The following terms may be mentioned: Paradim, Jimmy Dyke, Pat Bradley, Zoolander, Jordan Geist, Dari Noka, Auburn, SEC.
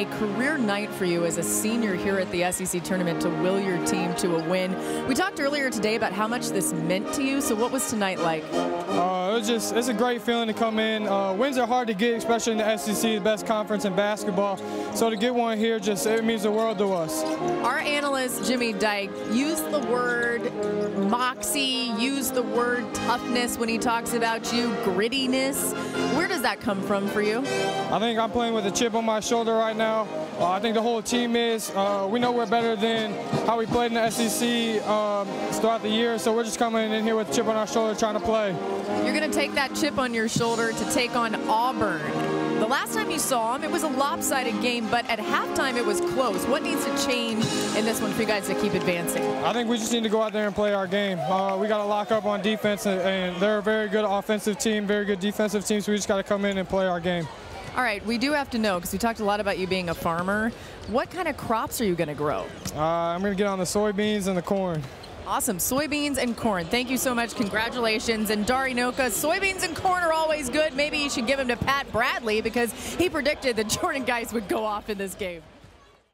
a career night for you as a senior here at the SEC tournament to will your team to a win. We talked earlier today about how much this meant to you, so what was tonight like? It's a great feeling to come in. Wins are hard to get, especially in the SEC, the best conference in basketball. So to get one here, it means the world to us. Our analyst, Jimmy Dyke, used the word moxie, used the word toughness when he talks about you, grittiness. Where does that come from for you? I think I'm playing with a chip on my shoulder right now. I think the whole team is. We know we're better than how we played in the SEC throughout the year, so we're just coming in here with a chip on our shoulder trying to play. You're going to take that chip on your shoulder to take on Auburn. The last time you saw them, it was a lopsided game, but at halftime it was close. What needs to change in this one for you guys to keep advancing? I think we just need to go out there and play our game. We got to lock up on defense, and they're a very good offensive team, very good defensive team, so we just got to come in and play our game. All right, we do have to know, because we talked a lot about you being a farmer. What kind of crops are you going to grow? I'm going to get on the soybeans and the corn. Awesome. Soybeans and corn. Thank you so much. Congratulations. And Dari Noka, soybeans and corn are always good. Maybe you should give them to Pat Bradley, because he predicted that Jordan Geist would go off in this game.